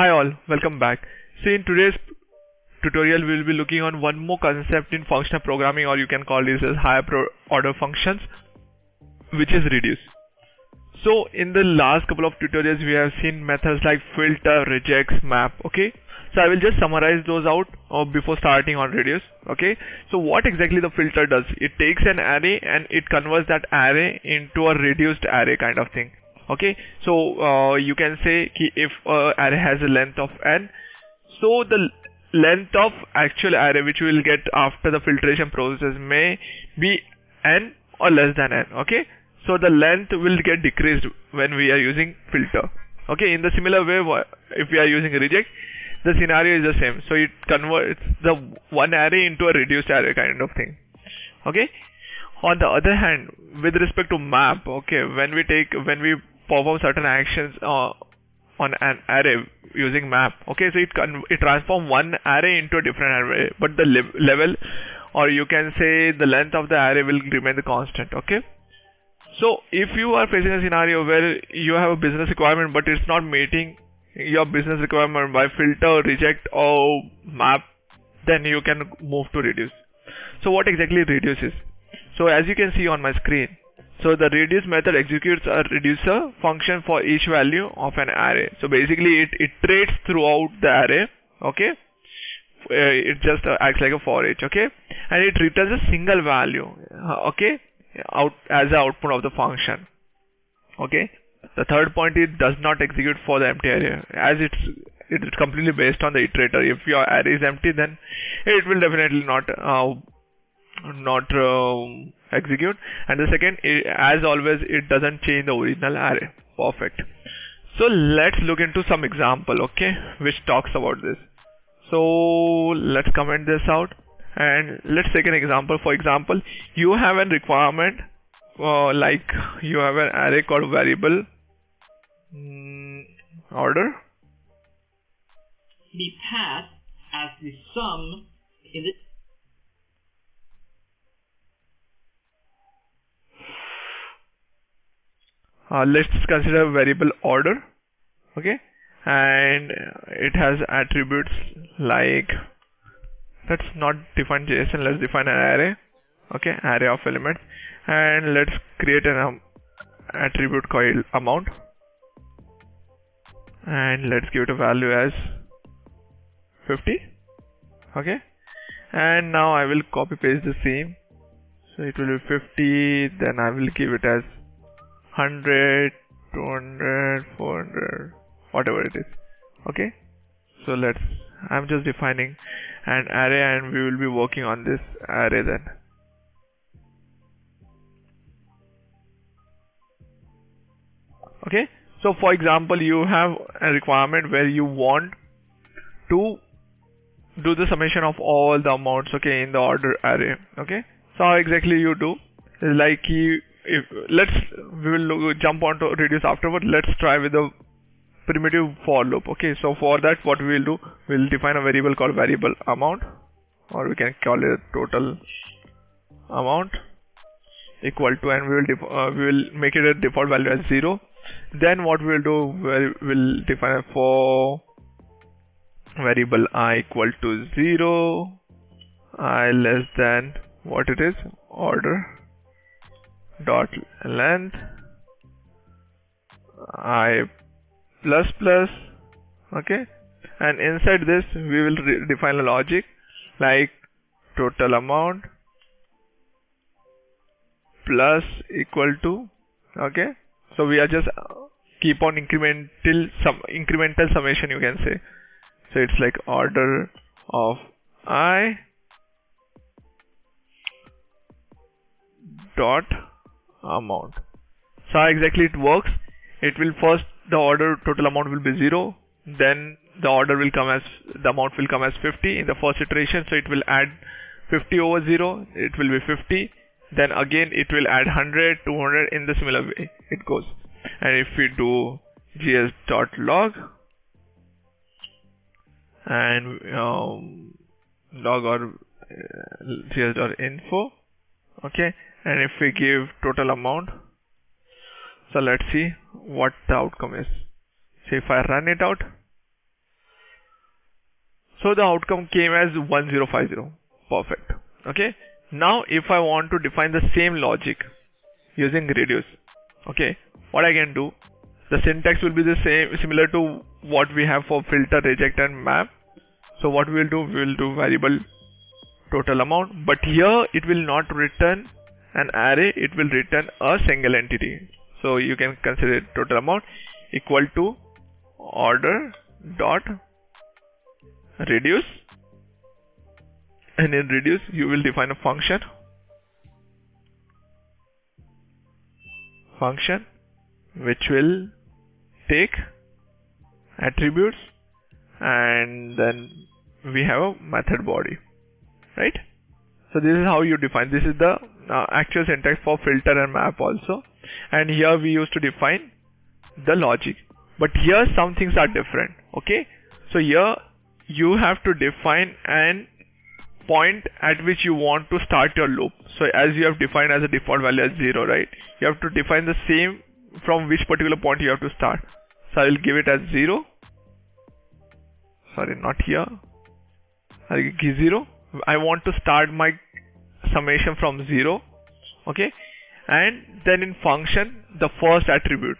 Hi all, welcome back. So in today's tutorial we will be looking on one more concept in functional programming, or you can call this as higher order functions, which is reduce. So in the last couple of tutorials we have seen methods like filter, rejects, map. Okay, so I will just summarize those out before starting on reduce. Okay, so what exactly the filter does? It takes an array and it converts that array into a reduced array kind of thing. Okay, so you can say if array has a length of n, so the length of actual array which we will get after the filtration process may be n or less than n. Okay, so the length will get decreased when we are using filter. Okay, in the similar way if we are using reject, the scenario is the same. So it converts the one array into a reduced array kind of thing. Okay, on the other hand, with respect to map, okay, when we perform certain actions on an array using map. Okay, so it transforms one array into a different array, but the level, or you can say the length of the array, will remain the constant. Okay, so if you are facing a scenario where you have a business requirement but it's not meeting your business requirement by filter, reject or map, then you can move to reduce. So what exactly reduce is? So as you can see on my screen, so the reduce method executes a reducer function for each value of an array. So basically it iterates throughout the array. Okay, it just acts like a for each. Okay, and it returns a single value, okay, out as the output of the function. Okay, the third point, it does not execute for the empty array, as it's completely based on the iterator. If your array is empty, then it will definitely not execute. And the second, as always, it doesn't change the original array. Perfect. So let's look into some example, okay, which talks about this. So let's comment this out and let's take an example. For example, you have a requirement like you have an array called variable order. Be passed as the sum in the let's consider variable order. Okay, and it has attributes like, let's not define JSON, let's define an array. Okay, array of elements, and let's create an attribute called amount, and let's give it a value as 50. Okay, and now I will copy paste the same, so it will be 50, then I will give it as 100, 200, 400, whatever it is. Okay, so I'm just defining an array and we will be working on this array then. Okay, so for example, you have a requirement where you want to do the summation of all the amounts, okay, in the order array. Okay, so how exactly you do is like, we will jump on to reduce afterward. Let's try with the primitive for loop. Okay, so for that what we will do, we'll define a variable called variable amount, or we can call it total amount equal to, and we will make it a default value as 0. Then what we'll do, we'll define for variable I equal to 0, I less than what it is, order dot length I plus plus. Okay, and inside this we will define a logic like total amount plus equal to. Okay, so we are just keep on incremental summation, you can say. So it's like order of I dot amount. So how exactly it works, it will first, the order total amount will be 0, then the order will come as, the amount will come as 50 in the first iteration, so it will add 50 over 0, it will be 50, then again it will add 100, 200, in the similar way it goes. And if we do gs.log and log or gs.info. Okay, and if we give total amount, so let's see what the outcome is. So if I run it out, So the outcome came as 1050. Perfect. Okay. Now if I want to define the same logic using reduce, okay, what I can do, the syntax will be the same, similar to what we have for filter, reject and map. So what we will do variable total amount, but here it will not return an array, it will return a single entity. So you can consider total amount equal to order dot reduce, and in reduce you will define a function which will take attributes, and then we have a method body, right? So this is how you define. This is the actual syntax for filter and map also, and here we used to define the logic, but here some things are different. Okay, so here you have to define an point at which you want to start your loop. So as you have defined as a default value as 0, right, you have to define the same from which particular point you have to start. So I will give it as 0, sorry, not here, I will give 0. I want to start my summation from 0, okay, and then in function the first attribute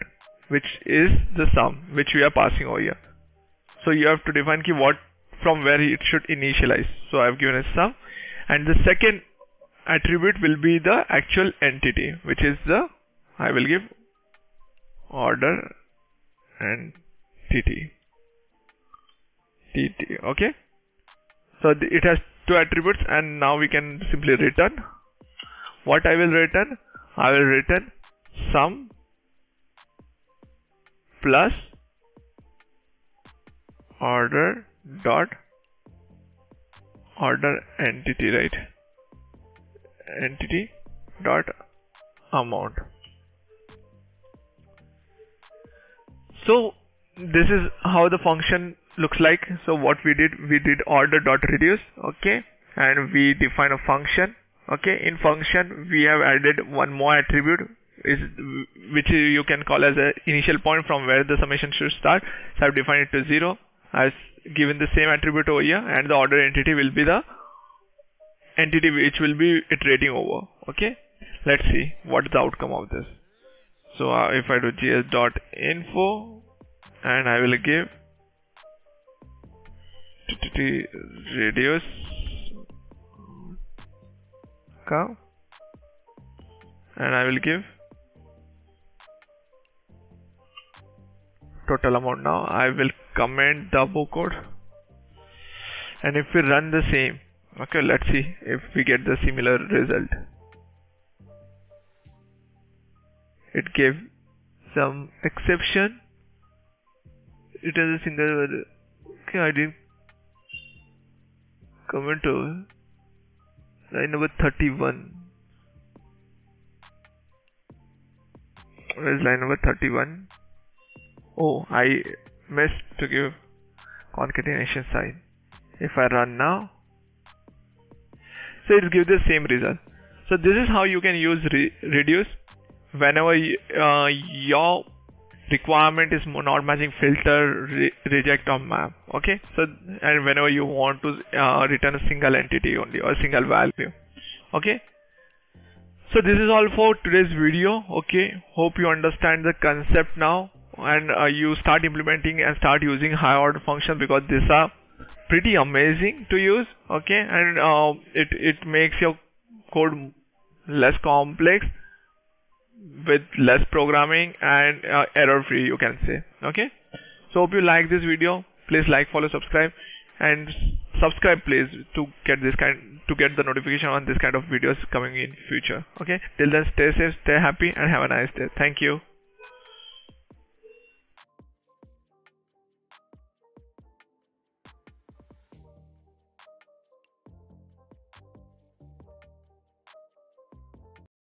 which is the sum which we are passing over here. So you have to define ki what, from where it should initialize. So I have given a sum, and the second attribute will be the actual entity, which is the, I will give order and entity. Okay, so it has two attributes, and now we can simply return what I will return. I will return sum plus order dot order entity, right, entity dot amount. So this is how the function looks like. So what we did order dot reduce, okay, and we define a function. Okay, in function we have added one more attribute which you can call as an initial point from where the summation should start. So I have defined it to 0. I've given the same attribute over here, and the order entity will be the entity which will be iterating over. Okay, let's see what is the outcome of this. So if I do gs.info, and I will give reduce come, and I will give total amount. Now I will comment the above code, and if we run the same, okay, let's see if we get the similar result. It gave some exception. It has a single, okay, I didn't comment over line number 31. Where is line number 31? Oh, I missed to give concatenation sign. If I run now, so it will give the same result. So this is how you can use reduce whenever your requirement is not matching filter, reject or map. Okay, so and whenever you want to return a single entity only or a single value. Okay, so this is all for today's video. Okay, hope you understand the concept now, and you start implementing and start using high order functions, because these are pretty amazing to use. Okay, and it makes your code less complex with less programming and error free, you can say. Okay, so hope you like this video. Please like, follow, subscribe, and subscribe please to get the notification on this kind of videos coming in future. Okay, till then, stay safe, stay happy, and have a nice day. Thank you.